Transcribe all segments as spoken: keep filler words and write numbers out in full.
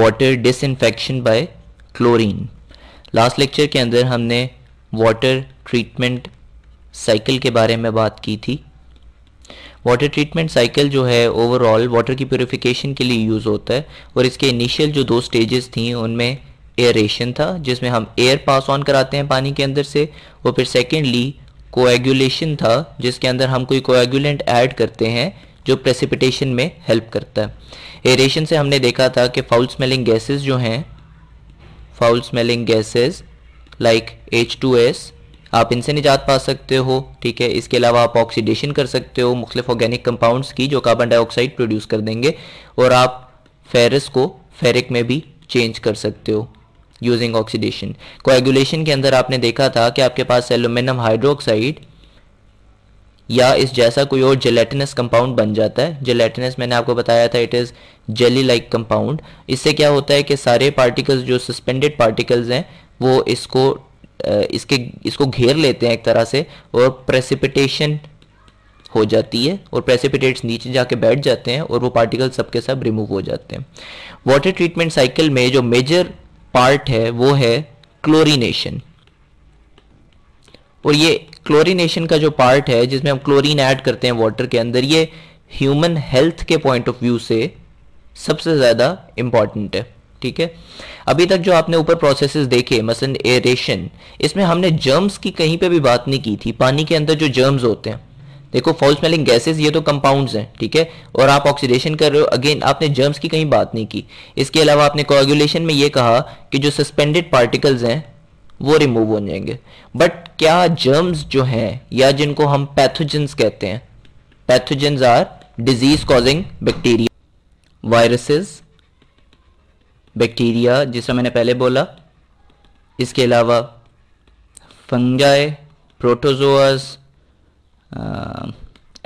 Water disinfection by chlorine. Last lecture के अंदर हमने वाटर ट्रीटमेंट साइकिल के बारे में बात की थी। वाटर ट्रीटमेंट साइकिल जो है ओवरऑल वाटर की प्योरीफिकेशन के लिए यूज़ होता है, और इसके इनिशियल जो दो स्टेजेस थी उनमें एयरेशन था जिसमें हम एयर पास ऑन कराते हैं पानी के अंदर से, और फिर सेकेंडली कोएगुलेशन था जिसके अंदर हम कोई कोएगुलेंट ऐड करते हैं जो प्रेसिपिटेशन में हेल्प करता है। एयरेशन से हमने देखा था कि फाउल स्मेलिंग गैसेस जो हैं, foul smelling gases like H two S आप इनसे निजात पा सकते हो, ठीक है। इसके अलावा आप ऑक्सीडेशन कर सकते हो मुख्तलिफ ऑर्गेनिक कंपाउंड्स की जो कार्बन डाइऑक्साइड प्रोड्यूस कर देंगे, और आप फेरस को फेरिक में भी चेंज कर सकते हो यूजिंग ऑक्सीडेशन। कोएगुलेशन के अंदर आपने देखा था कि आपके पास एल्यूमिनियम हाइड्रोक्साइड या इस जैसा कोई और जेलेटिनस कंपाउंड बन जाता है। जेलेटिनस मैंने आपको बताया था it is jelly like compound. इससे क्या होता है कि सारे पार्टिकल्स जो सस्पेंडेड पार्टिकल्स हैं वो इसको इसके इसको घेर लेते हैं एक तरह से, और प्रेसिपिटेशन हो जाती है और प्रेसिपिटेट्स नीचे जाके बैठ जाते हैं और वो पार्टिकल सबके सब रिमूव हो जाते हैं। वाटर ट्रीटमेंट साइकिल में जो मेजर पार्ट है वो है क्लोरीनेशन, और ये क्लोरीनेशन का जो पार्ट है जिसमें हम क्लोरीन ऐड करते हैं वाटर के अंदर, ये ह्यूमन हेल्थ के पॉइंट ऑफ व्यू से सबसे ज़्यादा इम्पॉर्टेंट है, ठीक है। अभी तक जो आपने ऊपर प्रोसेसेस देखे मसलन एरेशन, इसमें हमने जर्म्स की कहीं पे भी बात नहीं की थी। पानी के अंदर जो जर्म्स होते हैं, देखो फॉल स्मेलिंग गैसेस ये तो कंपाउंड्स हैं, ठीक है, और आप ऑक्सीडेशन कर रहे हो, अगेन आपने जर्म्स की कहीं बात नहीं की। इसके अलावा आपने कोएगुलेशन में ये कहा कि जो सस्पेंडेड पार्टिकल्स हैं वो रिमूव हो जाएंगे, बट क्या जर्म्स जो हैं या जिनको हम पैथोजेंस कहते हैं, pathogens are disease causing bacteria, viruses, bacteria जिसमें मैंने पहले बोला, इसके अलावा fungi, protozoas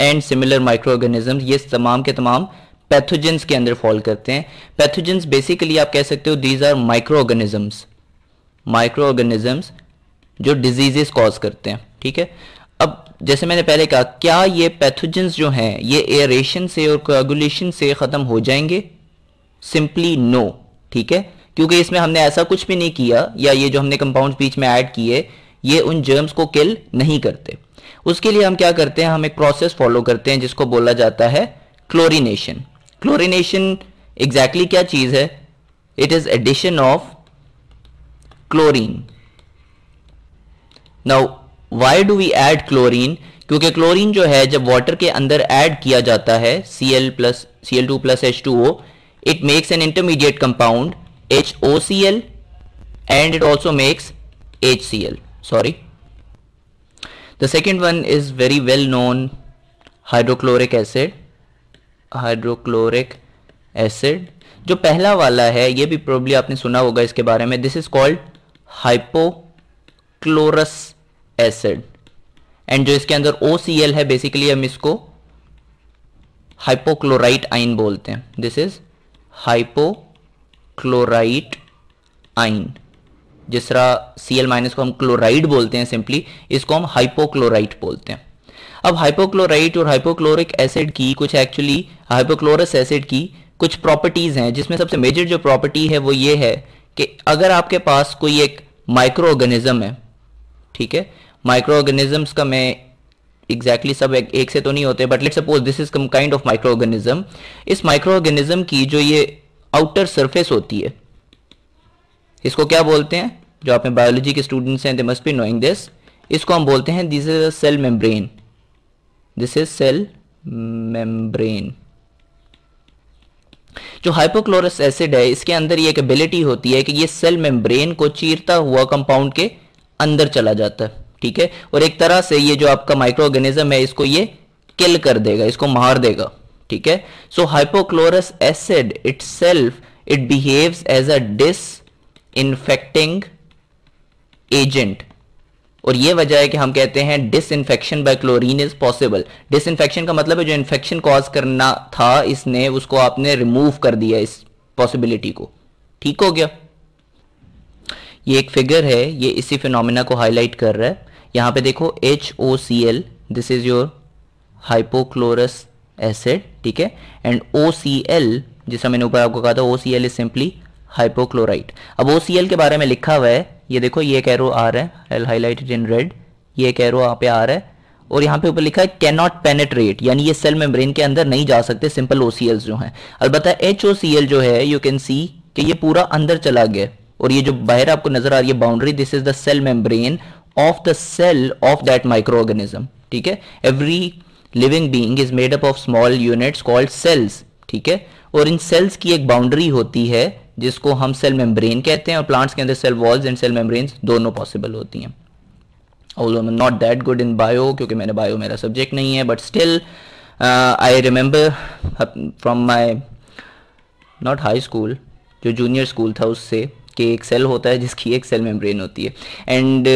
and similar micro organism, ये तमाम के तमाम पैथोजेंस के अंदर फॉल करते हैं। पैथोजेंस बेसिकली आप कह सकते हो these are micro organisms, micro organisms जो डिजीजेस कॉज करते हैं, ठीक है। अब जैसे मैंने पहले कहा, क्या ये पैथोजेंस जो हैं ये एयरेशन से और कोएगुलेशन से ख़त्म हो जाएंगे? सिंपली नो, ठीक है, क्योंकि इसमें हमने ऐसा कुछ भी नहीं किया, या ये जो हमने कंपाउंड बीच में ऐड किए ये उन जर्म्स को किल नहीं करते। उसके लिए हम क्या करते हैं, हम एक प्रोसेस फॉलो करते हैं जिसको बोला जाता है क्लोरीनेशन। क्लोरीनेशन एग्जैक्टली क्या चीज़ है? It is addition of chlorine. Now why do we add chlorine? क्योंकि क्लोरीन जो है जब वाटर के अंदर ऐड किया जाता है Cl plus Cl2 plus H two O, it makes an intermediate compound HOCl and it also makes HCl, sorry. The second one is very well known, hydrochloric acid, hydrochloric acid. जो पहला वाला है ये भी probably आपने सुना होगा इसके बारे में, this is called hypochlorous acid, and जो इसके अंदर O C L है basically हम इसको hypochlorite ion बोलते हैं, this is hypochlorite ion। जिस तरह सी एल माइनस को हम क्लोराइड बोलते हैं सिंपली, इसको हम हाइपोक्लोराइट बोलते हैं। अब हाइपोक्लोराइट और हाइपोक्लोरिक एसिड की कुछ एक्चुअली हाइपोक्लोरस एसिड की कुछ प्रॉपर्टीज़ हैं, जिसमें सबसे मेजर जो प्रॉपर्टी है वो ये है कि अगर आपके पास कोई एक माइक्रो ऑर्गेनिज्म है, ठीक है, माइक्रो ऑर्गेनिजम्स का मैं एग्जैक्टली exactly सब एक, एक से तो नहीं होते, but let suppose this is come kind of micro organism. इस माइक्रो ऑर्गेनिज्म की जो ये आउटर सरफेस होती है इसको क्या बोलते हैं, जो आप में बायोलॉजी के स्टूडेंट्स हैं they must be knowing this, इसको हम बोलते हैं this is a cell membrane, this is cell membrane. जो हाइपोक्लोरस एसिड है इसके अंदर ये एबिलिटी होती है कि ये सेल मेम्ब्रेन को चीरता हुआ कंपाउंड के अंदर चला जाता है, ठीक है, और एक तरह से ये जो आपका माइक्रो ऑर्गेनिज्म है इसको ये किल कर देगा, इसको मार देगा, ठीक है। So hypochlorous acid itself it behaves as a disinfecting agent, और ये वजह है कि हम कहते हैं disinfection by chlorine is possible. Disinfection का मतलब है जो इन्फेक्शन कॉज करना था इसने, उसको आपने रिमूव कर दिया इस पॉसिबिलिटी को, ठीक हो गया। ये एक फिगर है, ये इसी फिनोमिना को हाईलाइट कर रहा है। यहाँ पे देखो HOCl, this is your hypochlorous acid, ठीक है, एंड OCl जिसका मैंने ऊपर आपको कहा था OCl इज सिंपली हाइपोक्लोराइट। अब O C L के बारे में लिखा हुआ है, ये देखो ये एक एरो आ रहा है, I'll highlight it in red, ये एक एरो यहाँ पे आ रहा है और यहाँ पे ऊपर लिखा है cannot penetrate, यानी ये सेल मेम्ब्रेन के अंदर नहीं जा सकते सिंपल O C L जो हैं। अलबत्ता H O C L जो है यू कैन सी कि ये पूरा अंदर चला गया और ये जो बाहर आपको नजर आ रही है boundary, this is the cell membrane of the cell of that micro organism. ठीक है, every living being is made up of small units called cells. ठीक है, और इन सेल्स की एक बाउंड्री होती है जिसको हम सेल मेम्ब्रेन कहते हैं, और प्लांट्स के अंदर cell walls and cell membranes दोनों पॉसिबल होती हैं। Although I am not that good in bio, क्योंकि मैंने बायो मेरा सब्जेक्ट नहीं है, but still I remember from my not high school, जो जूनियर स्कूल था उससे, कि एक सेल होता है जिसकी एक सेल मेम्ब्रेन होती है। एंड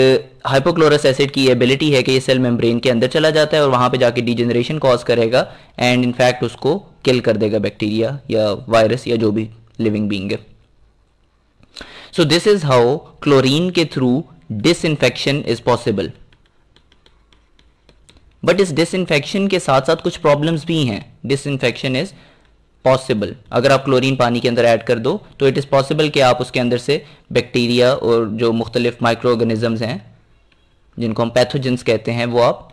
हाइपोक्लोरस एसिड की एबिलिटी है कि ये सेल मेम्ब्रेन के अंदर चला जाता है और वहाँ पे जाके डिजेनरेशन कॉज करेगा एंड इनफैक्ट उसको किल कर देगा बैक्टीरिया या वायरस या जो भी लिविंग बीइंग है। So this is how chlorine के through disinfection is possible. But इस डिसइंफेक्शन के साथ साथ कुछ प्रॉब्लम्स भी हैं। डिसइंफेक्शन इज पॉसिबल अगर आप क्लोरीन पानी के अंदर ऐड कर दो, तो इट इज पॉसिबल कि आप उसके अंदर से बैक्टीरिया और जो मुख्तलिफ माइक्रो ऑर्गेनिजम्स हैं जिनको हम पैथोजेंस कहते हैं वो आप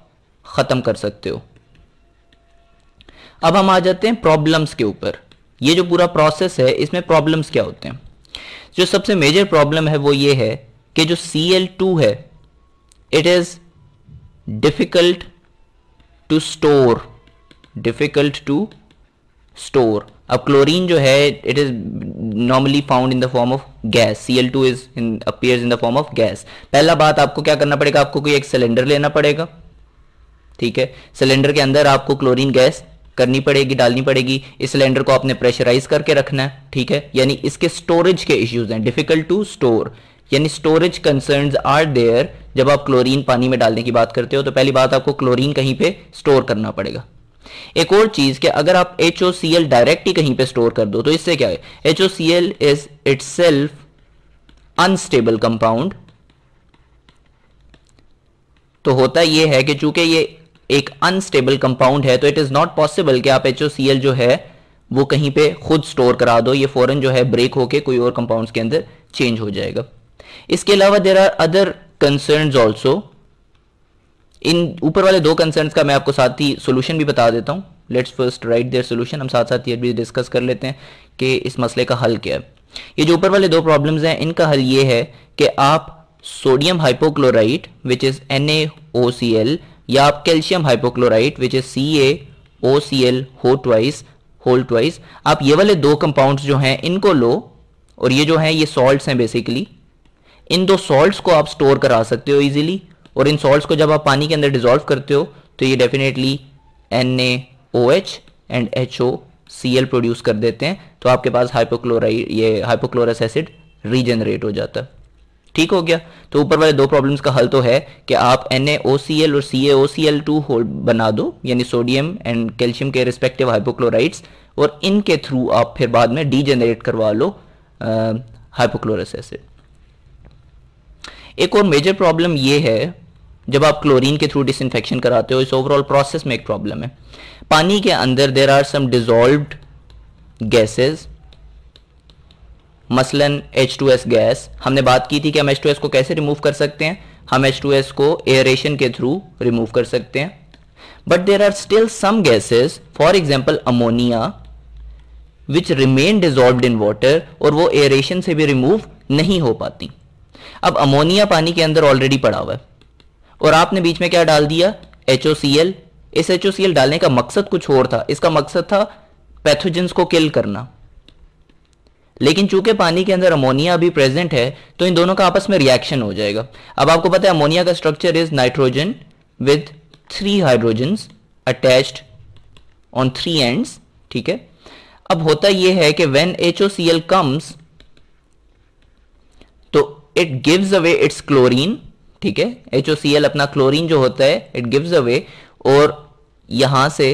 खत्म कर सकते हो। अब हम आ जाते हैं प्रॉब्लम्स के ऊपर। ये जो पूरा प्रोसेस है इसमें प्रॉब्लम्स क्या होते हैं? जो सबसे मेजर प्रॉब्लम है वो ये है कि जो C L टू है it is difficult to store, difficult to store. अब क्लोरीन जो है it is normally found in the form of gas, C L two is in appears in the form of gas. पहला बात आपको क्या करना पड़ेगा, आपको कोई एक सिलेंडर लेना पड़ेगा। ठीक है, सिलेंडर के अंदर आपको क्लोरीन गैस करनी पड़ेगी, डालनी पड़ेगी। इस सिलेंडर को आपने प्रेशराइज करके रखना है। ठीक है, यानी इसके स्टोरेज के इश्यूज हैं, डिफिकल्ट टू स्टोर, यानी स्टोरेज कंसर्न्स आर देयर जब आप क्लोरीन पानी में डालने की बात करते हो। तो पहली बात आपको क्लोरीन कहीं पे स्टोर करना पड़ेगा। एक और चीज कि अगर आप H O C L direct ही कहीं पे स्टोर कर दो तो इससे क्या है, H O C L is itself unstable compound. तो होता यह है कि चूंकि ये एक अनस्टेबल कंपाउंड है तो इट इज नॉट पॉसिबल कि आप H O C L जो है वो कहीं पे खुद स्टोर करा दो, ये फौरन जो है ब्रेक होके कोई और कंपाउंड्स के अंदर चेंज हो जाएगा। इसके अलावा there are other concerns also. इन ऊपर वाले दो कंसर्न्स का मैं आपको साथ ही सोल्यूशन भी बता देता हूँ। Let's first write their solution, हम साथ साथ ये भी डिस्कस कर लेते हैं कि इस मसले का हल क्या है। ये जो ऊपर वाले दो प्रॉब्लम्स हैं इनका हल ये है कि आप sodium hypochlorite which is N A O C L या आप calcium hypochlorite which is C A O C L हो ट्वाइस होल ट्वाइस, आप ये वाले दो कंपाउंड्स जो हैं इनको लो और ये जो हैं ये सॉल्ट्स हैं बेसिकली। इन दो सॉल्ट्स को आप स्टोर करा सकते हो इजीली और इन सॉल्ट्स को जब आप पानी के अंदर डिसॉल्व करते हो तो ये definitely N A O H and H O C L produce कर देते हैं। तो आपके पास हाइपोक्लोराइट ये हाइपोक्लोरस एसिड रीजनरेट हो जाता है। ठीक हो गया, तो ऊपर वाले दो प्रॉब्लम्स का हल तो है कि आप N A O C L और C A O C L two hold बना दो, यानी सोडियम एंड कैल्शियम के रिस्पेक्टिव हाइपोक्लोराइट्स, और इनके थ्रू आप फिर बाद में डीजेनरेट करवा लो हाइपोक्लोरस एसिड। एक और मेजर प्रॉब्लम ये है जब आप क्लोरीन के थ्रू डिसइंफेक्शन कराते हो, इस ओवरऑल प्रोसेस में एक प्रॉब्लम है। पानी के अंदर there are some dissolved gases, मसलन H टू S गैस। हमने बात की थी कि हम H टू S को कैसे रिमूव कर सकते हैं, हम H टू S को एयरेशन के थ्रू रिमूव कर सकते हैं। But there are still some gases, for example ammonia, which remain dissolved in water, और वो एयरेशन से भी रिमूव नहीं हो पाती। अब अमोनिया पानी के अंदर ऑलरेडी पड़ा हुआ है और आपने बीच में क्या डाल दिया, H O C L। इस H O C L डालने का मकसद कुछ और था, इसका मकसद था पैथोजेंस को किल करना, लेकिन चूंकि पानी के अंदर अमोनिया अभी प्रेजेंट है तो इन दोनों का आपस में रिएक्शन हो जाएगा। अब आपको पता है अमोनिया का structure is nitrogen with three hydrogens attached on three ends. ठीक है, अब होता यह है कि when H O C L comes तो it gives away its chlorine. ठीक है, H O C L अपना क्लोरीन जो होता है इट गिव्स अवे और यहां से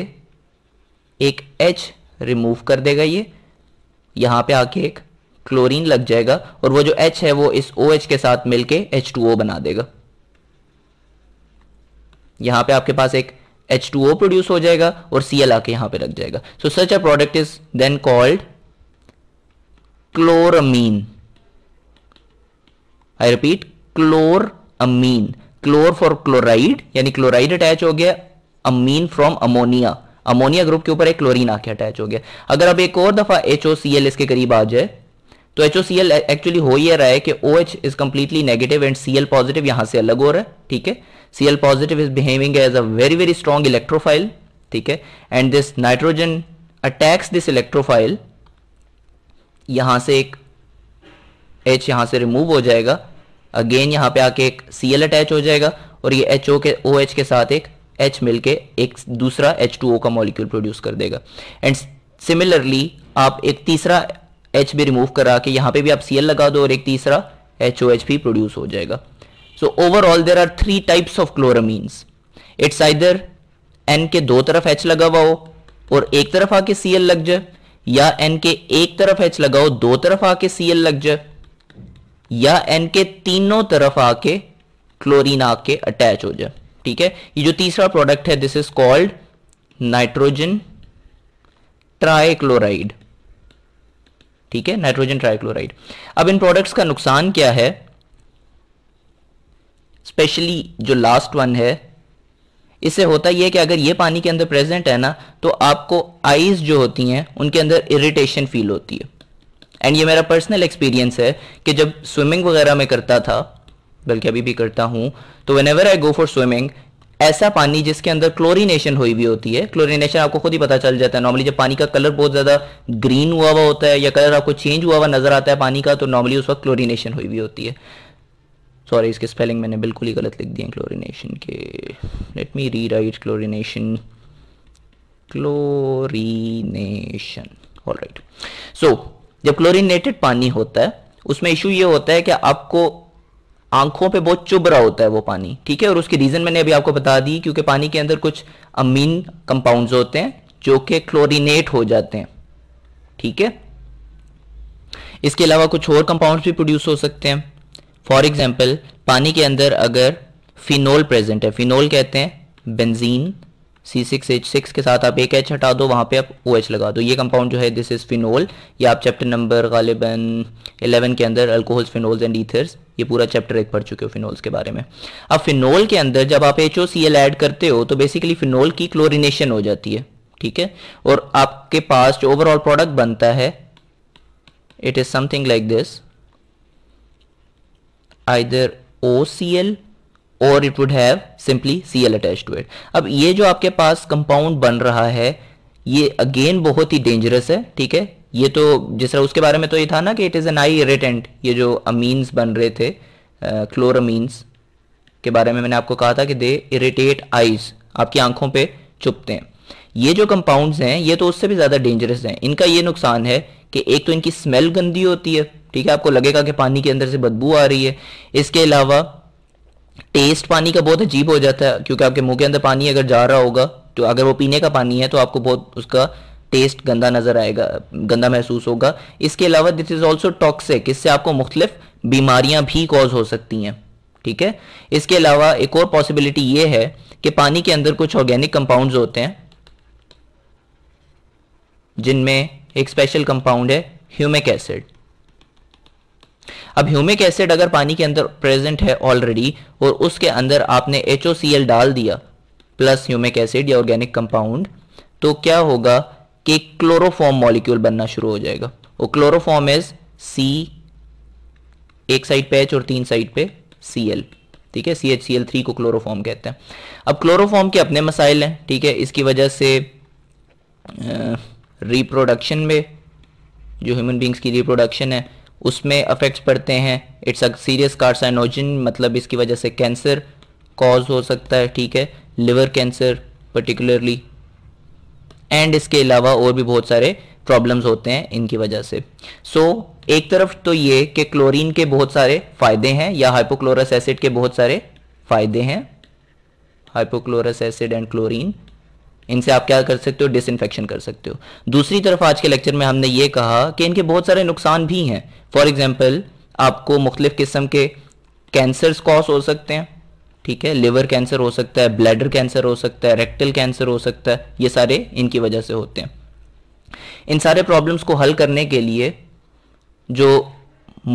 एक H रिमूव कर देगा, ये यहां पे आके एक क्लोरीन लग जाएगा और वो जो H है वो इस O H के साथ मिलके H टू O बना देगा। यहां पे आपके पास एक H टू O प्रोड्यूस हो जाएगा और Cl आके यहां पे लग जाएगा। So such a product is then called cloramine. I repeat, cloramine. Chlor for chloride, यानी क्लोराइड अटैच हो गया, amine from ammonia, ammonia group के ऊपर एक क्लोरीन आके अटैच हो गया. अगर अब एक और दफा एच ओ सी एल इसके करीब आ जाए तो H O C L actually हो ये रहा है कि OH is completely negative and Cl positive यहां से अलग हो रहा है, ठीक है. Cl positive is behaving as a very very strong electrophile, ठीक है, and this nitrogen attacks this electrophile. यहां से एक H यहां से रिमूव हो जाएगा, अगेन यहां पे आके एक Cl अटैच हो जाएगा और ये HO के OH के साथ एक H मिलके एक दूसरा एच टू ओ का मॉलिक्यूल प्रोड्यूस कर देगा. एंड सिमिलरली आप एक तीसरा H भी रिमूव करा के यहाँ पे भी आप Cl लगा दो और एक तीसरा एच ओ एच भी प्रोड्यूस हो जाएगा. So overall there are three types of chloramines. It's either N के दो तरफ H लगा हुआ हो और एक तरफ आके Cl लग जाए, या N के एक तरफ H लगा हो दो तरफ आके Cl लग जाए, या N के तीनों तरफ आके क्लोरीन आके अटैच हो जाए, ठीक है. ये जो तीसरा प्रोडक्ट है this is called nitrogen trichloride, ठीक है, नाइट्रोजन ट्राइक्लोराइड. अब इन प्रोडक्ट्स का नुकसान क्या है, स्पेशली जो लास्ट वन है, इससे होता यह है कि अगर ये पानी के अंदर प्रेजेंट है ना तो आपको आइज जो होती हैं उनके अंदर इरिटेशन फील होती है. एंड ये मेरा पर्सनल एक्सपीरियंस है कि जब स्विमिंग वगैरह में करता था, बल्कि अभी भी करता हूं, तो whenever I go for swimming, ऐसा पानी जिसके अंदर क्लोरीनेशन हुई भी होती है, क्लोरीनेशन आपको खुद ही पता चल जाता है नॉर्मली जब पानी का कलर बहुत ज्यादा ग्रीन हुआ हुआ होता है या कलर आपको चेंज हुआ हुआ नजर आता है पानी का, तो नॉर्मली उस वक्त क्लोरीनेशन हुई भी होती है. सॉरी, इसकी स्पेलिंग मैंने बिल्कुल ही गलत लिख दी है क्लोरीनेशन के. Let me rewrite chlorination, chlorination. Alright, so जब क्लोरीनेटेड पानी होता है उसमें इशू ये होता है कि आपको आंखों पे बहुत चुभ रहा होता है वो पानी, ठीक है, और उसकी रीजन मैंने अभी आपको बता दी, क्योंकि पानी के अंदर कुछ अमीन कंपाउंड्स होते हैं जो कि क्लोरीनेट हो जाते हैं, ठीक है. इसके अलावा कुछ और कंपाउंड्स भी प्रोड्यूस हो सकते हैं. फॉर एग्जांपल, पानी के अंदर अगर फिनोल प्रेजेंट है, फिनोल कहते हैं benzene, C six H six के साथ आप एक एच हटा दो, वहां पे आप OH लगा दो, ये कंपाउंड जो है दिस इज फिनोल. ये आप चैप्टर नंबर गालिबन इलेवन के अंदर अल्कोहल्स, फिनोल्स एंड ईथर्स, ये पूरा चैप्टर एक पढ़ चुके हो फिनोल्स के बारे में. अब फिनोल के अंदर जब आप H O C L add करते हो तो बेसिकली फिनोल की क्लोरीनेशन हो जाती है, ठीक है, और आपके पास जो ओवरऑल प्रोडक्ट बनता है it is something like this, either O C L और it would have simply Cl attach to it. अब ये जो आपके पास कंपाउंड बन रहा है ये अगेन बहुत ही डेंजरस है, ठीक है. ये तो जिस तरह उसके बारे में तो ये था ना कि it is an eye irritant, ये जो अमीन्स बन रहे थे क्लोरामीन्स के बारे में मैंने आपको कहा था कि दे इरिटेट आईज, आपकी आंखों पे चुभते हैं. ये जो कंपाउंड्स हैं ये तो उससे भी ज्यादा डेंजरस हैं. इनका ये नुकसान है कि एक तो इनकी स्मेल गंदी होती है, ठीक है, आपको लगेगा कि पानी के अंदर से बदबू आ रही है. इसके अलावा टेस्ट पानी का बहुत अजीब हो जाता है, क्योंकि आपके मुंह के अंदर पानी अगर जा रहा होगा तो अगर वो पीने का पानी है तो आपको बहुत उसका टेस्ट गंदा नजर आएगा, गंदा महसूस होगा. इसके अलावा दिस इज ऑल्सो टॉक्सिक, इससे आपको मुख्तलिफ बीमारियां भी कॉज हो सकती हैं, ठीक है. इसके अलावा एक और पॉसिबिलिटी ये है कि पानी के अंदर कुछ ऑर्गेनिक कंपाउंड्स होते हैं जिनमें एक स्पेशल कंपाउंड है ह्यूमिक एसिड. अब ह्यूमिक एसिड अगर पानी के अंदर प्रेजेंट है ऑलरेडी और उसके अंदर आपने एच ओ सी एल डाल दिया प्लस ह्यूमिक एसिड या ऑर्गेनिक कंपाउंड, तो क्या होगा कि क्लोरोफॉर्म मॉलिक्यूल बनना शुरू हो जाएगा. और क्लोरोफॉर्म इज C, एक साइड पे H और तीन साइड पे Cl, ठीक है, C H C L three को क्लोरोफॉर्म कहते हैं. अब क्लोरोफॉर्म के अपने मसाइल हैं, ठीक है, इसकी वजह से रिप्रोडक्शन में, जो ह्यूमन बींग्स की रिप्रोडक्शन है उसमें अफेक्ट्स पड़ते हैं. इट्स अ सीरियस कार्सिनोजन, मतलब इसकी वजह से कैंसर कॉज हो सकता है, ठीक है, लिवर कैंसर पर्टिकुलरली, एंड इसके अलावा और भी बहुत सारे प्रॉब्लम्स होते हैं इनकी वजह से. सो so, एक तरफ तो ये कि क्लोरीन के बहुत सारे फायदे हैं या हाइपोक्लोरस एसिड के बहुत सारे फायदे हैं, हाइपोक्लोरस एसिड एंड क्लोरीन, इनसे आप क्या कर सकते हो, डिसइंफेक्शन कर सकते हो. दूसरी तरफ आज के लेक्चर में हमने ये कहा कि इनके बहुत सारे नुकसान भी हैं. फॉर एग्जांपल, आपको मुख्तलिफ किस्म के कैंसर्स कॉज हो सकते हैं, ठीक है, लिवर कैंसर हो सकता है, ब्लैडर कैंसर हो सकता है, रेक्टल कैंसर हो सकता है, ये सारे इनकी वजह से होते हैं. इन सारे प्रॉब्लम्स को हल करने के लिए जो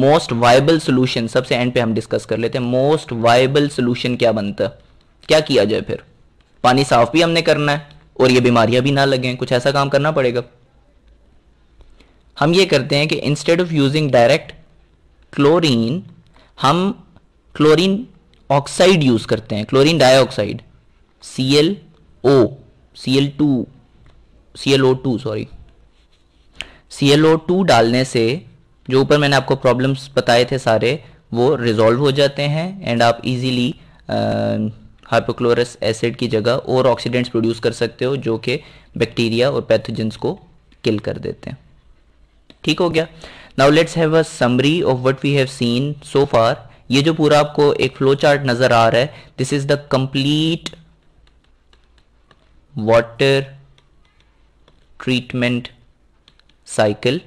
मोस्ट वायबल सोल्यूशन, सबसे एंड पे हम डिस्कस कर लेते हैं मोस्ट वायबल सोल्यूशन क्या बनता है, क्या किया जाए। फिर पानी साफ भी हमने करना है और ये बीमारियां भी ना लगें, कुछ ऐसा काम करना पड़ेगा। हम ये करते हैं कि instead of using direct chlorine, हम क्लोरीन ऑक्साइड यूज करते हैं, chlorine dioxide C L O, C L two, C L O two sorry C L O two डालने से जो ऊपर मैंने आपको प्रॉब्लम्स बताए थे सारे वो रिजॉल्व हो जाते हैं एंड आप इजीली हाइपोक्लोरस एसिड की जगह और ऑक्सीडेंट्स प्रोड्यूस कर सकते हो जो कि बैक्टीरिया और पैथोजेंस को किल कर देते हैं। ठीक हो गया। Now let's have a summary of what we have seen so far. ये जो पूरा आपको एक फ्लो चार्ट नजर आ रहा है, this is the complete water treatment cycle.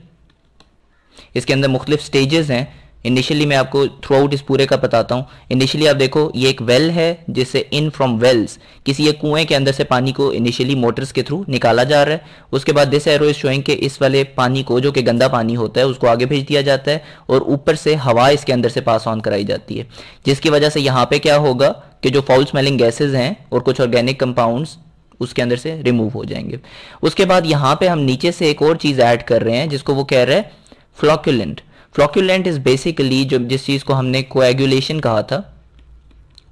इसके अंदर मुख्तलिफ स्टेजेस हैं। इनिशियली मैं आपको थ्रू आउट इस पूरे का बताता हूँ। इनिशियली आप देखो ये एक वेल है जिससे इन फ्रॉम वेल्स, किसी एक कुएं के अंदर से पानी को इनिशियली मोटर्स के थ्रू निकाला जा रहा है। उसके बाद दिस एरो इज शोइंग कि इस वाले पानी को जो कि गंदा पानी होता है उसको आगे भेज दिया जाता है और ऊपर से हवा इसके अंदर से पास ऑन कराई जाती है, जिसकी वजह से यहाँ पे क्या होगा कि जो फाउल स्मेलिंग गैसेज हैं और कुछ ऑर्गेनिक कंपाउंड्स उसके अंदर से रिमूव हो जाएंगे। उसके बाद यहाँ पे हम नीचे से एक और चीज़ ऐड कर रहे हैं जिसको वो कह रहे हैं फ्लॉक्यूलेंट। फ्लॉक्यूलेंट इज बेसिकली जो जिस चीज को हमने कोएगुलेशन कहा था,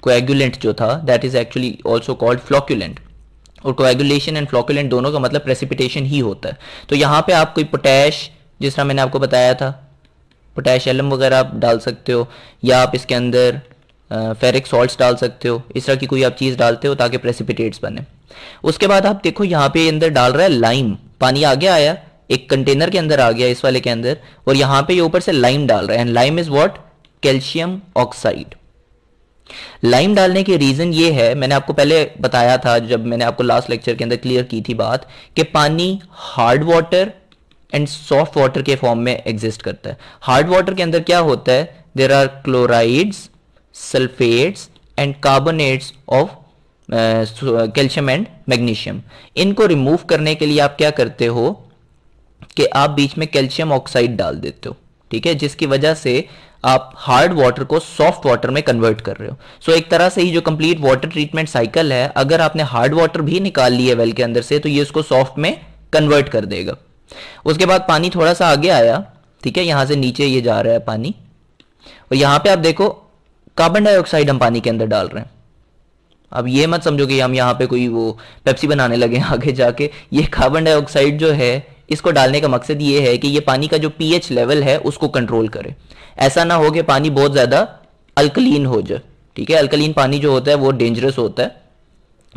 कोएगुलेंट जो था that is actually also called flocculant. और कोएगुलेशन एंड फ्लॉक्यूलेंट दोनों का मतलब प्रेसिपिटेशन ही होता है। तो यहाँ पे आप कोई पोटैश, जिस तरह मैंने आपको बताया था पोटैश एलम वगैरह आप डाल सकते हो, या आप इसके अंदर फेरिक सॉल्ट्स डाल सकते हो, इस तरह की कोई आप चीज़ डालते हो ताकि प्रेसिपिटेट्स बने। उसके बाद आप देखो यहाँ पे अंदर डाल रहा है लाइम, पानी आगे आया एक कंटेनर के अंदर आ गया इस वाले के अंदर और यहाँ पे ये ऊपर से लाइम डाल रहे हैं। Lime is what? Calcium oxide. Lime डालने के रीजन ये है, मैंने आपको पहले बताया था जब मैंने आपको लास्ट लेक्चर के अंदर क्लियर की थी बात, कि पानी hard water and soft water के फॉर्म में एग्जिस्ट करता है। हार्ड वाटर के अंदर क्या होता है, there are chlorides, sulphates and carbonates of calcium and magnesium. इनको रिमूव करने के लिए आप क्या करते हो कि आप बीच में कैल्शियम ऑक्साइड डाल देते हो, ठीक है, जिसकी वजह से आप हार्ड वाटर को सॉफ्ट वाटर में कन्वर्ट कर रहे हो। सो so, एक तरह से ही जो कंप्लीट वाटर ट्रीटमेंट साइकिल है, अगर आपने हार्ड वाटर भी निकाल लिया वेल के अंदर से तो ये उसको सॉफ्ट में कन्वर्ट कर देगा। उसके बाद पानी थोड़ा सा आगे आया, ठीक है, यहां से नीचे ये जा रहा है पानी और यहां पर आप देखो कार्बन डाइऑक्साइड हम पानी के अंदर डाल रहे हैं। अब ये मत समझो कि हम यहाँ पे कोई वो पेप्सी बनाने लगे आगे जाके। ये कार्बन डाइऑक्साइड जो है इसको डालने का मकसद ये है कि ये पानी का जो पीएच लेवल है उसको कंट्रोल करे, ऐसा ना हो कि पानी बहुत ज्यादा अल्कलीन हो जाए, ठीक है। अल्कलीन पानी जो होता है वो डेंजरस होता है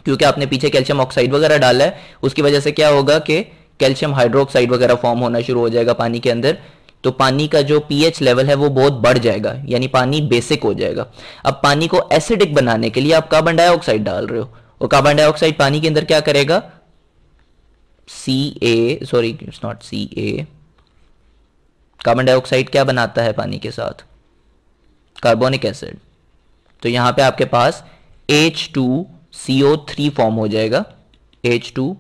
क्योंकि आपने पीछे कैल्शियम ऑक्साइड वगैरह डाला है, उसकी वजह से क्या होगा कि कैल्शियम हाइड्रोक्साइड वगैरह फॉर्म होना शुरू हो जाएगा पानी के अंदर, तो पानी का जो पीएच लेवल है वो बहुत बढ़ जाएगा, यानी पानी बेसिक हो जाएगा। अब पानी को एसिडिक बनाने के लिए आप कार्बन डाइऑक्साइड डाल रहे हो और कार्बन डाइऑक्साइड पानी के अंदर क्या करेगा, C A sorry it's not C A carbon dioxide क्या बनाता है पानी के साथ, कार्बोनिक एसिड। तो यहां पे आपके पास H two C O three form हो जाएगा, H two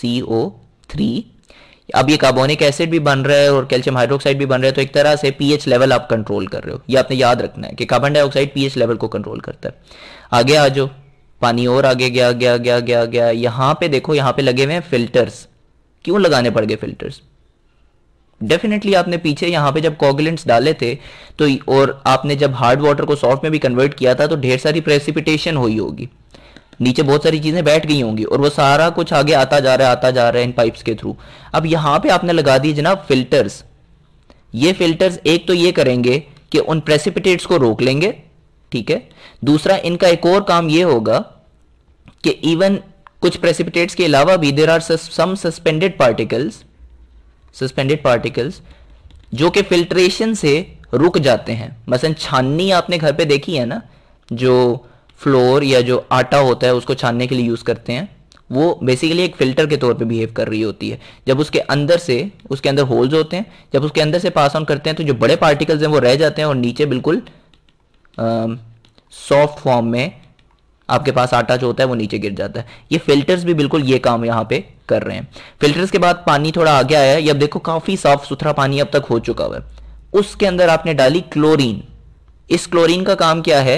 C O three. अब ये कार्बोनिक एसिड भी बन रहा है और कैल्शियम हाइड्रोक्साइड भी बन रहा है, तो एक तरह से पीएच लेवल आप कंट्रोल कर रहे हो। ये आपने याद रखना है कि कार्बन डाइऑक्साइड पीएच लेवल को कंट्रोल करता है। आगे आ जाओ, पानी और आगे गया गया गया गया गया यहां पे देखो, यहां पे लगे हुए हैं फिल्टर्स। क्यों लगाने पड़ गए फिल्टर्स? डेफिनेटली आपने पीछे यहां पे जब कोगुलेंट्स डाले थे तो, और आपने जब हार्ड वाटर को सॉफ्ट में भी कन्वर्ट किया था तो ढेर सारी प्रेसिपिटेशन हुई होगी, नीचे बहुत सारी चीजें बैठ गई होंगी और वो सारा कुछ आगे आता जा रहा है आता जा रहा है इन पाइप्स के थ्रू। अब यहां पे आपने लगा दी जनाब फिल्टर्स। ये फिल्टर्स एक तो ये करेंगे कि उन प्रेसिपिटेट्स को रोक लेंगे, ठीक है। दूसरा इनका एक और काम ये होगा कि इवन कुछ प्रेसिपिटेट्स के अलावा भी there are some suspended particles, suspended particles जो कि फिल्ट्रेशन से रुक जाते हैं। मसलन छाननी आपने घर पे देखी है ना, जो फ्लोर या जो आटा होता है उसको छानने के लिए यूज करते हैं, वो बेसिकली एक फिल्टर के तौर पे बिहेव कर रही होती है। जब उसके अंदर से, उसके अंदर होल्स होते हैं, जब उसके अंदर से पास ऑन करते हैं तो जो बड़े पार्टिकल्स हैं वो रह जाते हैं और नीचे बिल्कुल सॉफ्ट फॉर्म में आपके पास आटा जो होता है वो नीचे गिर जाता है। ये फिल्टर्स भी बिल्कुल ये काम यहाँ पे कर रहे हैं। फिल्टर्स के बाद पानी थोड़ा आगे आया है, ये अब देखो काफी साफ सुथरा पानी अब तक हो चुका हुआ है। उसके अंदर आपने डाली क्लोरीन। इस क्लोरीन का काम क्या है,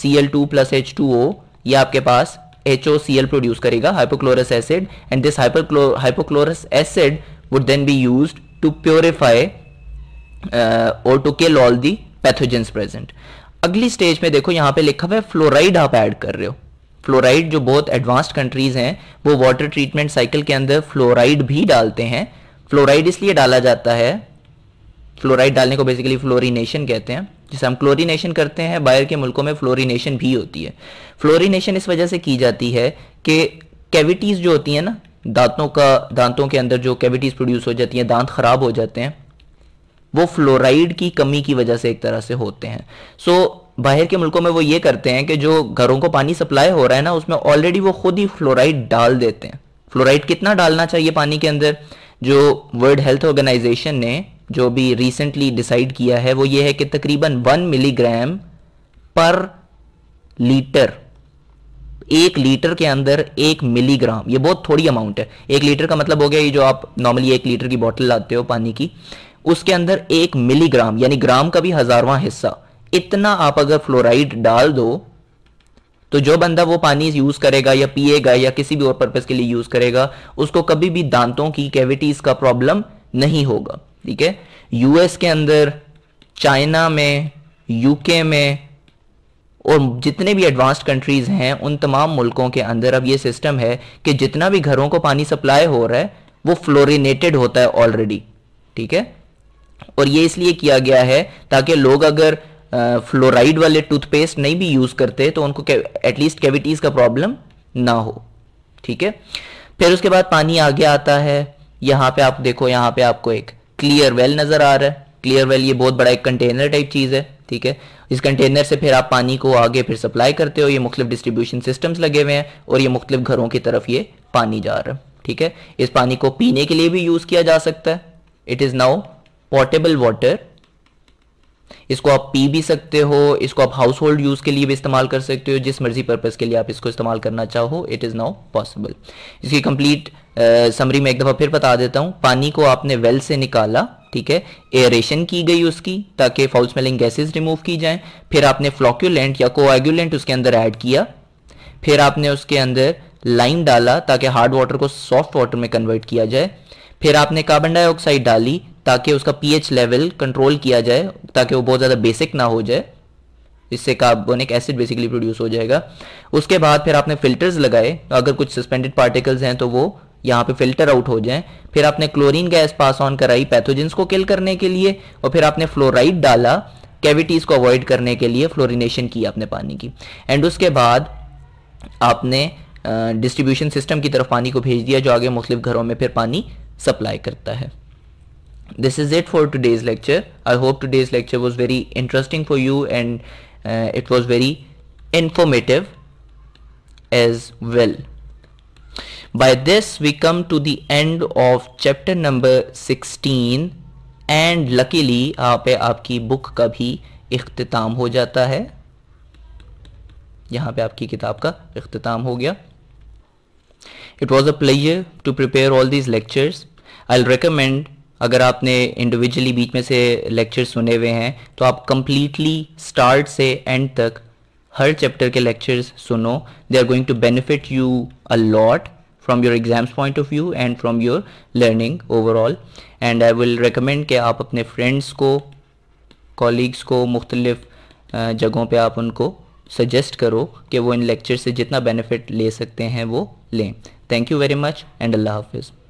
Cl2 प्लस H2O, ये आपके पास HOCl प्रोड्यूस करेगा, hypochlorous acid, and this hypochlorous acid would then be used to purify और to kill all the pathogens present. अगली स्टेज में देखो यहाँ पे लिखा हुआ है फ्लोराइड आप ऐड कर रहे हो। फ्लोराइड जो बहुत एडवांस्ड कंट्रीज हैं वो वाटर ट्रीटमेंट साइकिल के अंदर फ्लोराइड भी डालते हैं। फ्लोराइड इसलिए डाला जाता है, फ्लोराइड डालने को बेसिकली फ्लोरिनेशन कहते हैं। जैसे हम क्लोरिनेशन करते हैं, बाहर के मुल्कों में फ्लोरिनेशन भी होती है। फ्लोरिनेशन इस वजह से की जाती है कि कैविटीज जो होती हैं ना दांतों का, दांतों के अंदर जो कैविटीज प्रोड्यूस हो जाती हैं, दांत खराब हो जाते हैं, वो फ्लोराइड की कमी की वजह से एक तरह से होते हैं। सो so, बाहर के मुल्कों में वो ये करते हैं कि जो घरों को पानी सप्लाई हो रहा है ना उसमें ऑलरेडी वो खुद ही फ्लोराइड डाल देते हैं। फ्लोराइड कितना डालना चाहिए पानी के अंदर, जो वर्ल्ड हेल्थ ऑर्गेनाइजेशन ने जो भी रिसेंटली डिसाइड किया है वो ये है कि तकरीबन वन मिलीग्राम पर लीटर, एक लीटर के अंदर एक मिलीग्राम, ये बहुत थोड़ी अमाउंट है। एक लीटर का मतलब हो गया ये जो आप नॉर्मली एक लीटर की बोतल लाते हो पानी की, उसके अंदर एक मिलीग्राम यानी ग्राम का भी हजारवां हिस्सा, इतना आप अगर फ्लोराइड डाल दो तो जो बंदा वो पानी यूज करेगा या पिएगा या किसी भी और पर्पस के लिए यूज करेगा उसको कभी भी दांतों की कैविटीज का प्रॉब्लम नहीं होगा। ठीक है, यूएस के अंदर, चाइना में, यूके में और जितने भी एडवांस्ड कंट्रीज हैं उन तमाम मुल्कों के अंदर अब ये सिस्टम है कि जितना भी घरों को पानी सप्लाई हो रहा है वो फ्लोरिनेटेड होता है ऑलरेडी। ठीक है, और ये इसलिए किया गया है ताकि लोग अगर फ्लोराइड वाले टूथपेस्ट नहीं भी यूज करते तो उनको एटलीस्ट कैविटीज का प्रॉब्लम ना हो। ठीक है, फिर उसके बाद पानी आगे आता है। यहाँ पे आप देखो, यहाँ पे आपको एक क्लियर वेल नजर आ रहा है। क्लियर वेल ये बहुत बड़ा एक कंटेनर टाइप चीज है। ठीक है, इस कंटेनर से फिर आप पानी को आगे फिर सप्लाई करते हो। ये मुख्तलिफ डिस्ट्रीब्यूशन सिस्टम्स लगे हुए हैं और ये मुख्तलिफ घरों की तरफ ये पानी जा रहा है। ठीक है, इस पानी को पीने के लिए भी यूज किया जा सकता है। It is now portable water. इसको आप पी भी सकते हो, इसको आप हाउस होल्ड यूज के लिए भी इस्तेमाल कर सकते हो, जिस मर्जी पर्पस के लिए आप इसको इस्तेमाल करना चाहो इट इज नाउ पॉसिबल। इसकी कंप्लीट समरी में एक दफा फिर बता देता हूं। पानी को आपने वेल से निकाला, ठीक है, एयरेशन की गई उसकी ताकि फाउल स्मेलिंग गैसेस रिमूव की जाएं, फिर आपने फ्लॉक्यूलेंट या कोएगुलेंट उसके अंदर ऐड किया, फिर आपने उसके अंदर लाइम डाला ताकि हार्ड वाटर को सॉफ्ट वाटर में कन्वर्ट किया जाए, फिर आपने कार्बन डाइऑक्साइड डाली ताकि उसका पीएच लेवल कंट्रोल किया जाए ताकि वो बहुत ज्यादा बेसिक ना हो जाए, इससे कार्बोनिक एसिड बेसिकली प्रोड्यूस हो जाएगा। उसके बाद फिर आपने फिल्टर्स लगाए, अगर कुछ सस्पेंडेड पार्टिकल्स हैं तो वो यहाँ पे फिल्टर आउट हो जाएं, फिर आपने क्लोरीन गैस पास ऑन कराई पैथोजेंस को किल करने के लिए, और फिर आपने फ्लोराइड डाला कैविटीज को अवॉइड करने के लिए, फ्लोरिनेशन की आपने पानी की, एंड उसके बाद आपने डिस्ट्रीब्यूशन सिस्टम की तरफ पानी को भेज दिया जो आगे मुख्तलिफ घरों में फिर पानी सप्लाई करता है। This is it for today's lecture. I hope today's lecture was very interesting for you and uh, it was very informative as well. By this we come to the end of chapter number sixteen and luckily यहाँ पे आपकी book का भी इख्तिताम हो जाता है, यहाँ पे आपकी किताब का इख्तिताम हो गया। It was a pleasure to prepare all these lectures. I'll recommend, अगर आपने इंडिविजुअली बीच में से लेक्चर सुने हुए हैं तो आप कंप्लीटली स्टार्ट से एंड तक हर चैप्टर के लेक्चर्स सुनो। They are going to benefit you a lot from your exams point of view and from your learning overall. And I will recommend कि आप अपने फ्रेंड्स को, कॉलीग्स को, मुख्तलिफ जगहों पे आप उनको सजेस्ट करो कि वो इन लेक्चर से जितना बेनिफिट ले सकते हैं वो लें। Thank you very much and अल्लाह हाफिज़।